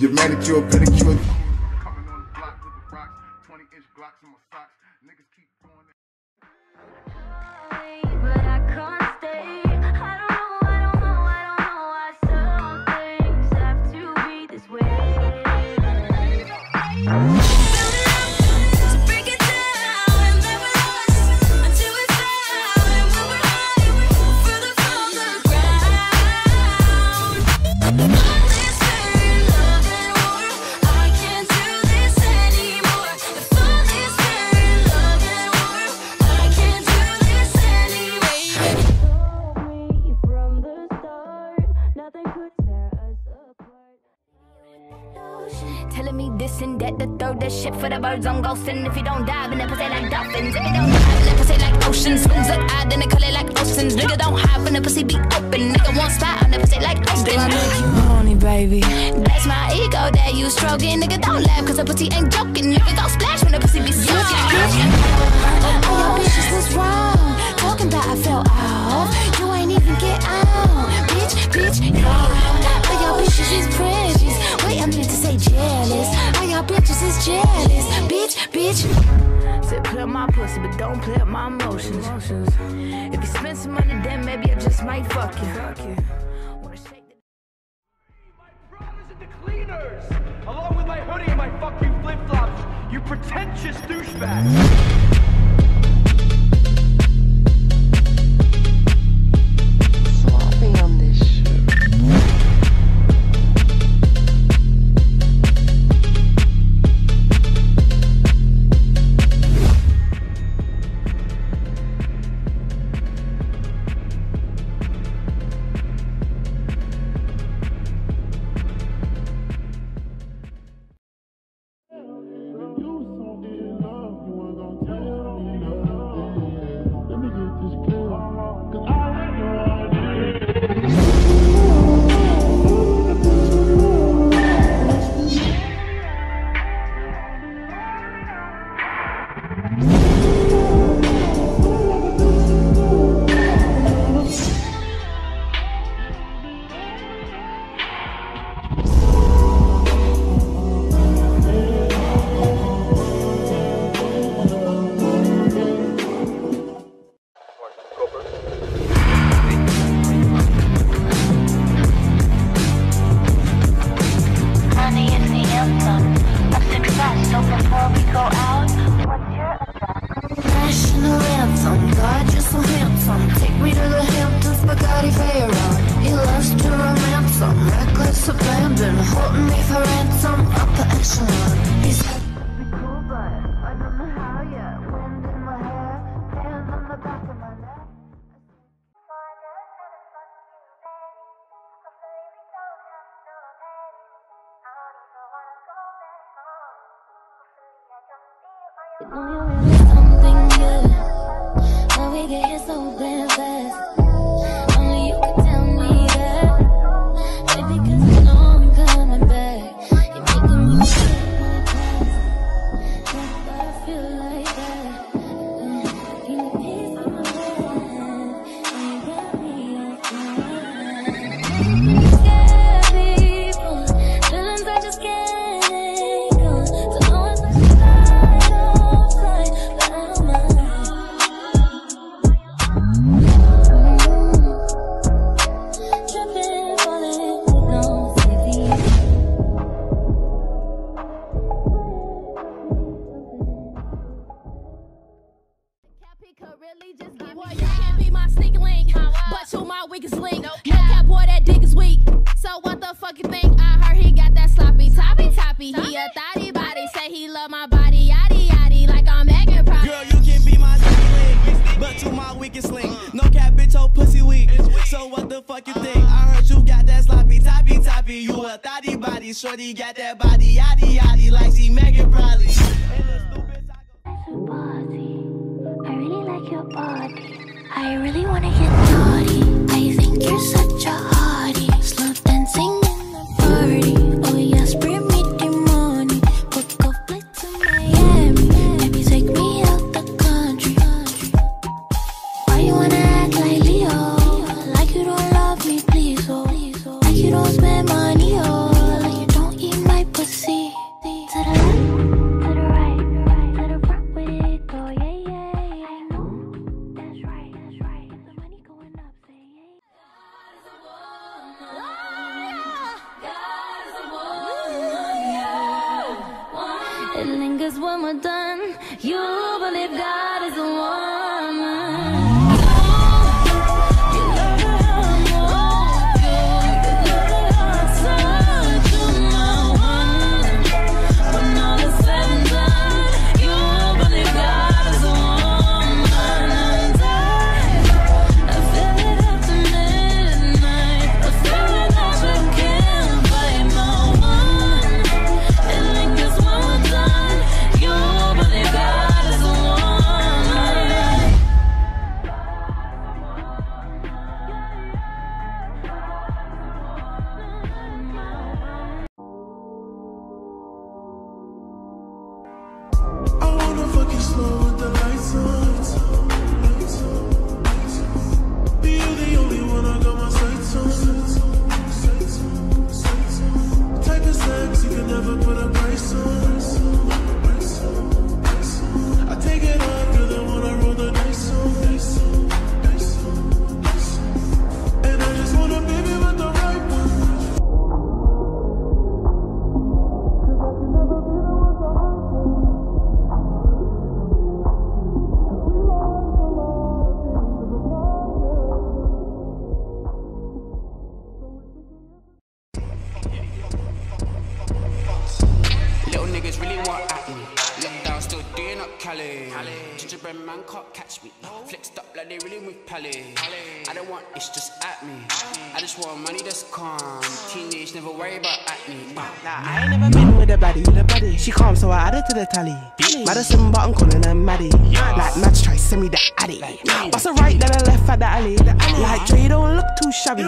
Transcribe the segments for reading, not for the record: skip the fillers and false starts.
Your manicure, pedicure. Coming on the block with the rocks, 20-inch Glocks in my socks. Niggas keep going. But I can't stay. I don't know, I don't know, I don't know why some things have to be this way. Telling me this and that, to throw that shit for the birds I'm ghosting. If you don't dive in the pussy like dolphins, if you don't dive in the pussy like oceans, spins like I, then they call it like oceans. Nigga don't hide when the pussy be open, nigga won't spot on the pussy like ocean. Do I make you horny, baby? That's my ego that you stroking. Nigga don't laugh cause the pussy ain't joking. Nigga don't splash when the pussy be soaking. All your bitches was wrong, talking about I fell off. You ain't even get out, bitch, bitch, yeah. All your bitches is precious, wait, I meant to say jealous. All y'all bitches is jealous, bitch, bitch. Said play my pussy, but don't play up my emotions. If you spend some money, then maybe I just might fuck you. Wanna shake my brothers at the cleaners, along with my hoodie and my fuck you flip flops, you pretentious douchebag. No, you really something good. How we get here so damn fast. Only you can tell me that. Baby, cause I know I'm coming back. You're making me feel my past. I feel like that. Give me peace on my mind. You got me off my mind. Shorty got that body, yaddy yaddy, like she Megan Bradley. I really like your body. I really wanna get naughty. I think you're such a hottie. Slow dancing in the party. Oh yes, bring me the money. Book a flight to Miami. Baby, take me out the country. Why you wanna act like Leo? Like you don't love me, please, oh. Like you don't spend money, oh. 'cause when we're done, you'll believe God is the woman. Man can't catch me, flexed up like they really move pally. I don't want this just at me, I just want money that's calm. Teenage never worry about acne. I ain't never been with a baddie, she calm so I added to the tally. Madison but I'm calling her Maddie, like match try send me the addy. What's a right then I left at the alley, like Dre don't look too shabby,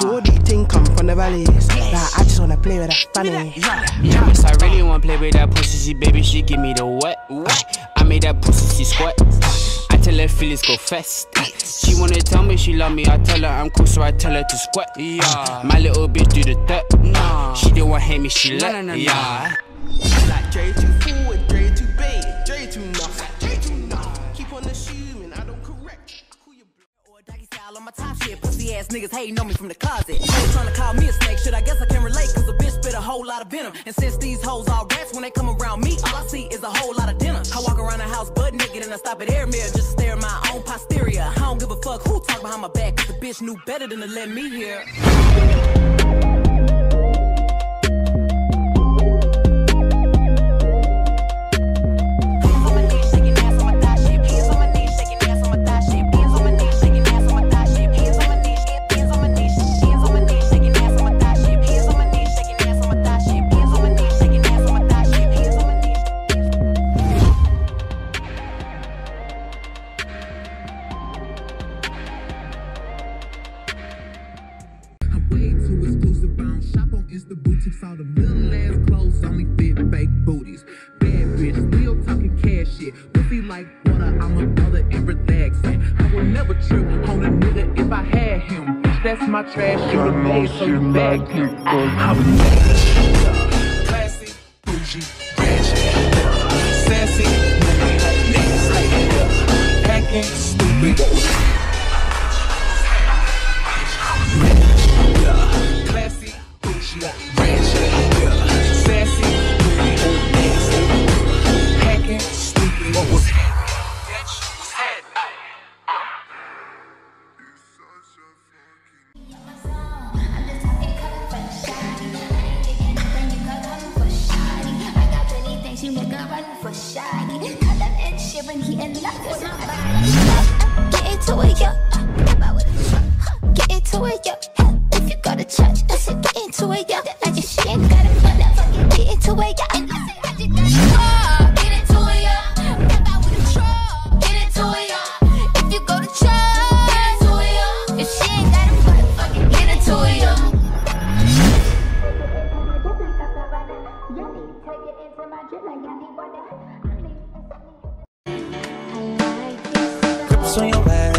Jordy thing come from the valley. Like I just wanna play with that fanny. Yes, I really wanna play with that pussy, she baby she give me the wet. I made that pussy squat. I tell her feelings go fast. She wanna tell me she love me, I tell her I'm cool, so I tell her to squat. My little bitch do the thug. She didn't want to hate me, she left. Like Dre too forward, Dre too bait, Dre too nuff, Dre too nuff. Keep on assuming I don't correct. Cool your or doggy style on my top shit. Pussy ass niggas hating on me from the closet. Always trying to call me a snake shit. I guess I can relate, 'cause a bitch spit a whole lot of venom. And since these hoes all rats, when they come around me, all I see is a whole lot of dinner. I walk around the house butt naked and I stop at air mirror just to stare at my own posterior. I don't give a fuck who talk behind my back, 'cause the bitch knew better than to let me hear. All the little ass clothes only fit fake booties. Bad bitch, still talking cash shit. Pussy like water, I'm a mother and relaxing. I would never trip on a nigga if I had him. Bitch, that's my trash. I know she like it, but classy, bougie, ratchet, sassy, niggas like packing, stupid. On your back.